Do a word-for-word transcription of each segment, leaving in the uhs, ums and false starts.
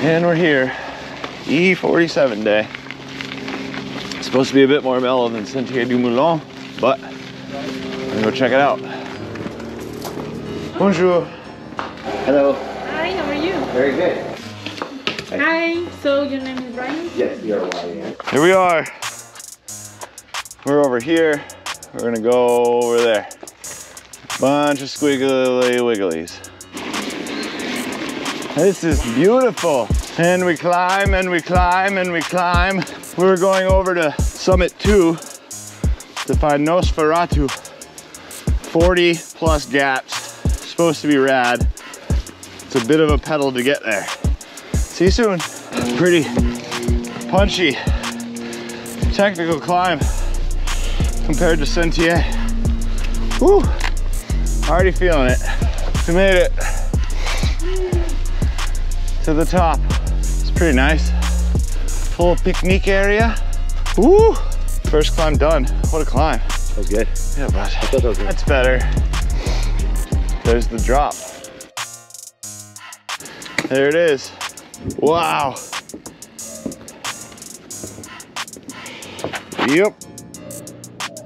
And we're here, E forty-seven day. It's supposed to be a bit more mellow than Sentier du Moulin, but I'm gonna go check it out. Bonjour. Hello. Hi, how are you? Very good. Hi, Hi. So your name is Brian? Yes, you are Brian. Here we are. We're over here. We're gonna go over there. Bunch of squiggly wigglies. This is beautiful. And we climb and we climb and we climb. We were going over to Summit two to find Nosferatu. forty plus gaps. Supposed to be rad. It's a bit of a pedal to get there. See you soon. Pretty punchy technical climb compared to Sentier. Woo! Already feeling it. We made it to the top. It's pretty nice. Full picnic area. Woo! First climb done. What a climb. That was good. Yeah, but I thought that was good. That's better. There's the drop. There it is. Wow. Yep.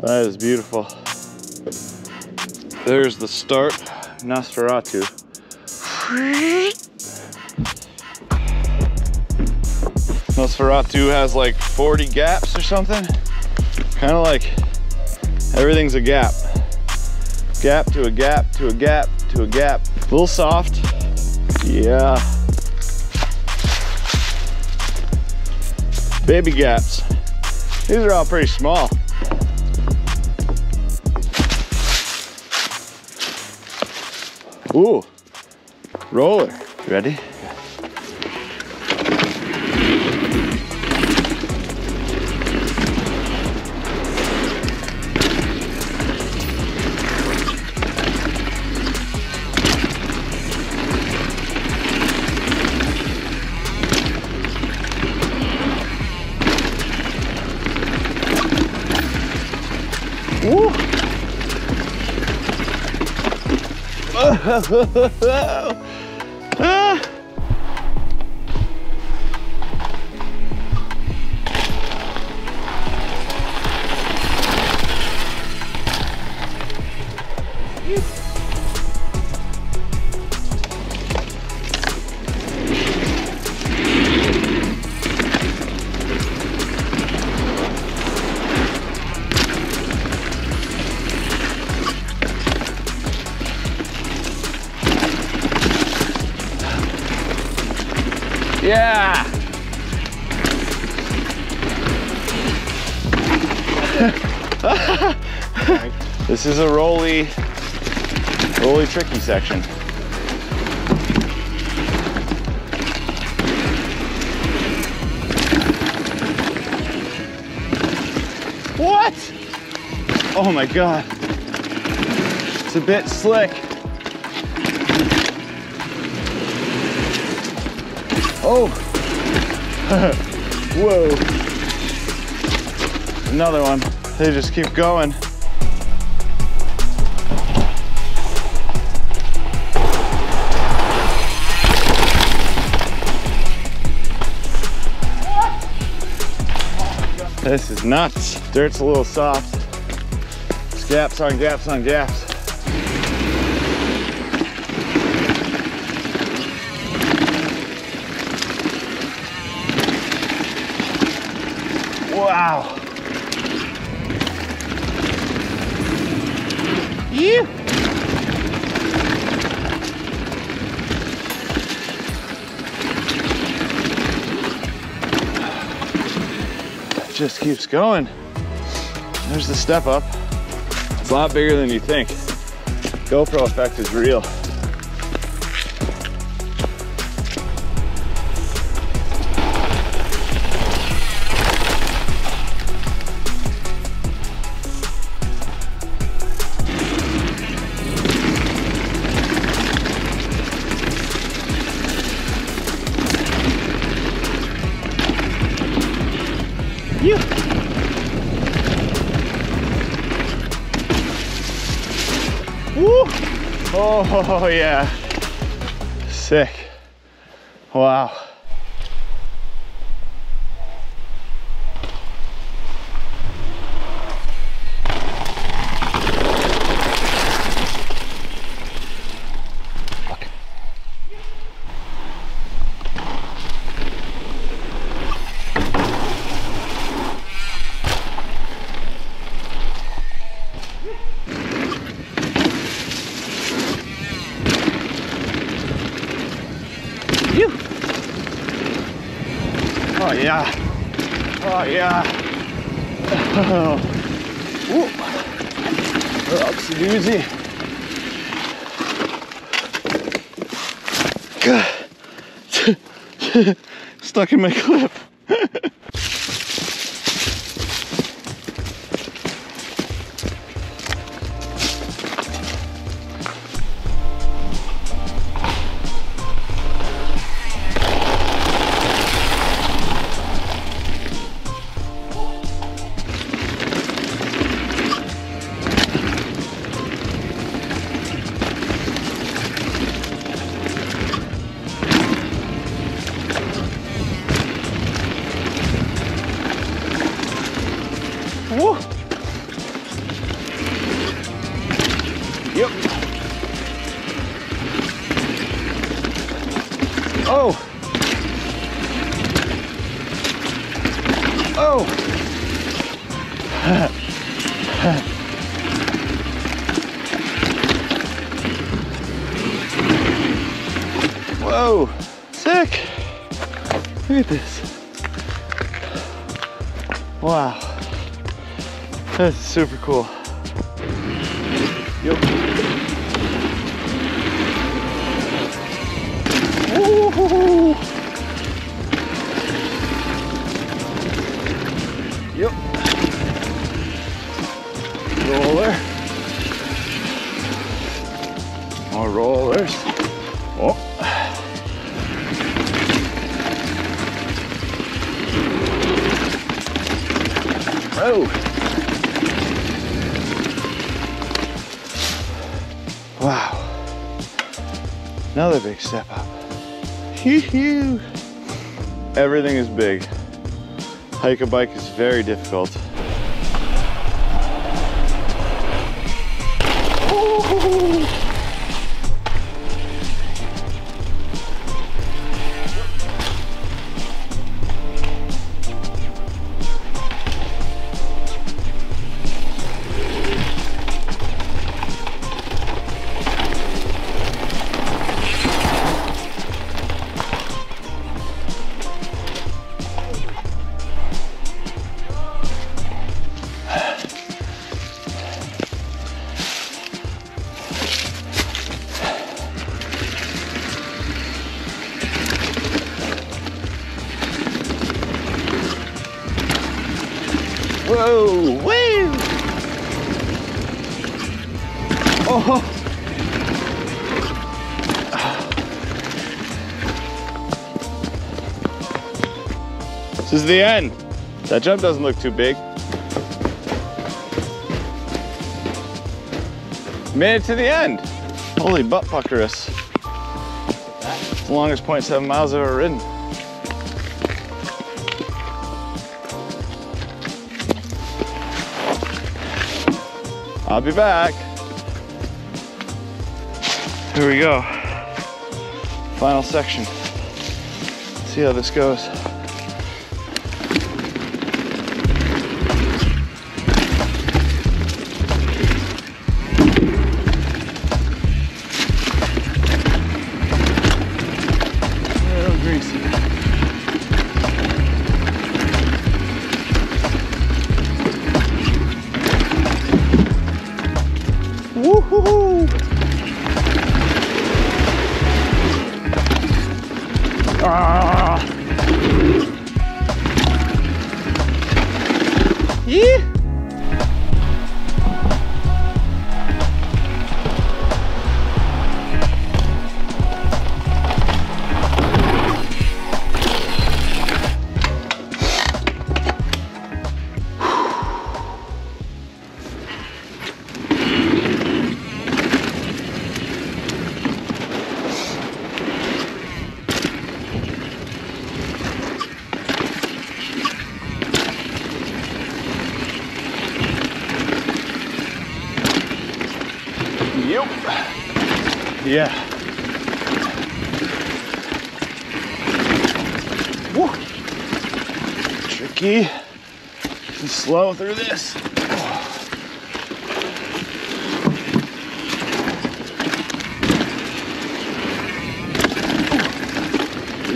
That is beautiful. There's the start, Nosferatu. Nosferatu has like forty gaps or something. Kind of like everything's a gap. Gap to a gap to a gap to a gap. A little soft. Yeah. Baby gaps. These are all pretty small. Ooh, roller. Ready? Ah. Yeah! This is a rolly, rolly tricky section. What? Oh my God. It's a bit slick. Oh, whoa, another one. They just keep going. This is nuts. Dirt's a little soft. It's gaps on gaps on gaps. Wow. Yeah. It just keeps going. There's the step up. It's a lot bigger than you think. GoPro effect is real. You. Woo. Oh yeah, sick, wow. Phew. Oh yeah. Oh yeah. Oh. Ooh. That's a doozy. Stuck in my clip. Whoa, sick. Look at this. Wow, that's super cool. Yep. Woo-hoo-hoo. Yep. Roller. More rollers. Oh. Oh. Wow. Another big step up. Hee-hee. Everything is big. Hike a bike is very difficult. Whoa! Woo! Oh! This is the end. That jump doesn't look too big. Made it to the end. Holy butt puckerus. It's the longest zero point seven miles I've ever ridden. I'll be back. Here we go. Final section. See how this goes. Yeah. Woo. Tricky. And slow through this.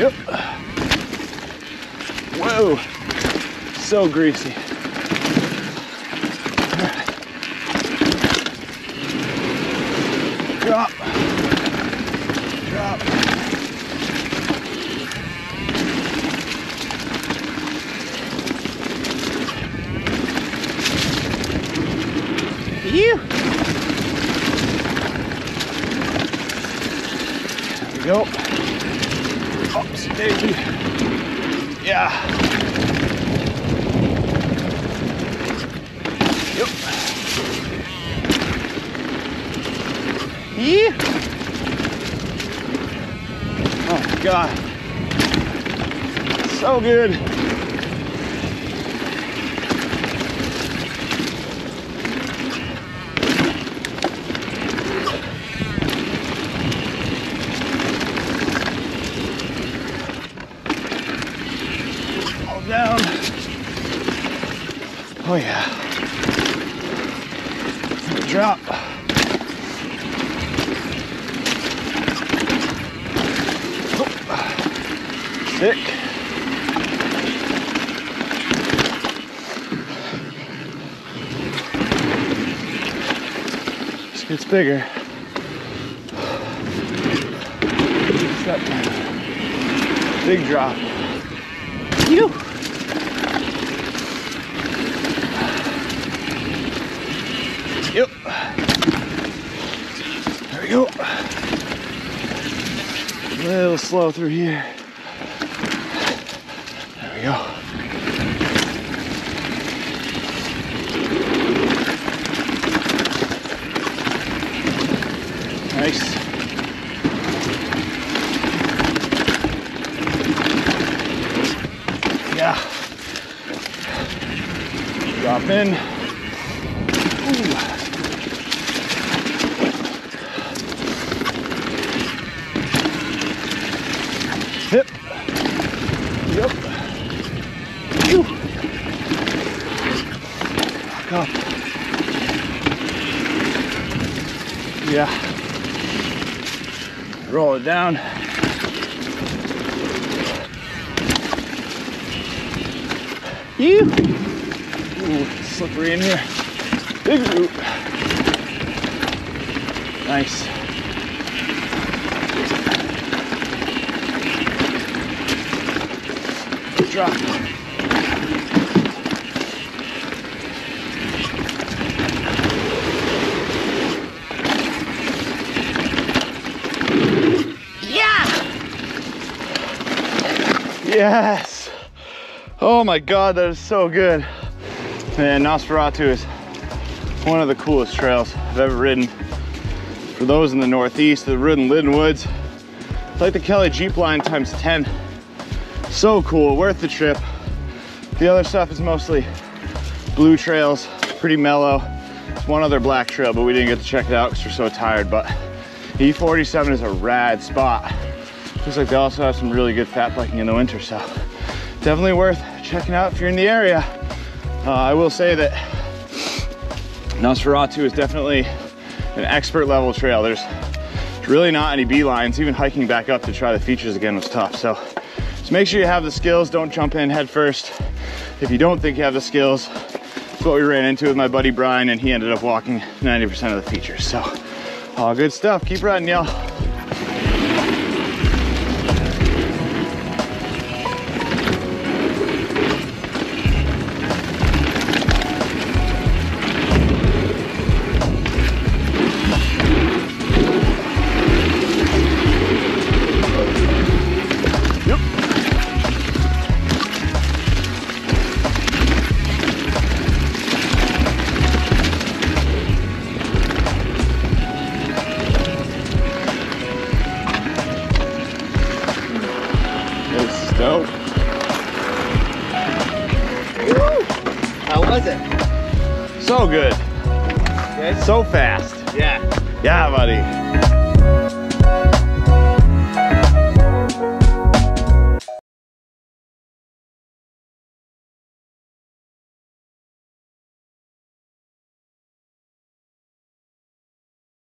Yep. Whoa, so greasy. Drop, drop. You. There we go. Oops, baby. Yeah. Yep. Yeah. Oh my God. So good. Oh yeah, drop. Oh. Sick. Just gets bigger. Step down. Big drop. You. Yep. There we go. A little slow through here. There we go. Nice. Yeah. Drop in. Hip. Yep. Phew. Back up. Yeah. Roll it down. You. Ooh, slippery in here. Big root. Nice. Drop. Yeah. Yes. Oh my God, that is so good. Man, Nosferatu is one of the coolest trails I've ever ridden. For those in the Northeast, the Rudin Linden Woods, it's like the Kelly Jeep line times ten. So cool, worth the trip. The other stuff is mostly blue trails, pretty mellow. There's one other black trail, but we didn't get to check it out because we're so tired, but E forty-seven is a rad spot. Looks like they also have some really good fat biking in the winter, so definitely worth checking out if you're in the area. Uh, I will say that Nosferatu is definitely an expert level trail. There's really not any beelines. Even hiking back up to try the features again was tough, so. Make sure you have the skills, don't jump in head first. If you don't think you have the skills, that's what we ran into with my buddy Brian, and he ended up walking ninety percent of the features. So, all good stuff. Keep riding, y'all. Dope. Woo! How was it? So good. Good. So fast. Yeah. Yeah, buddy.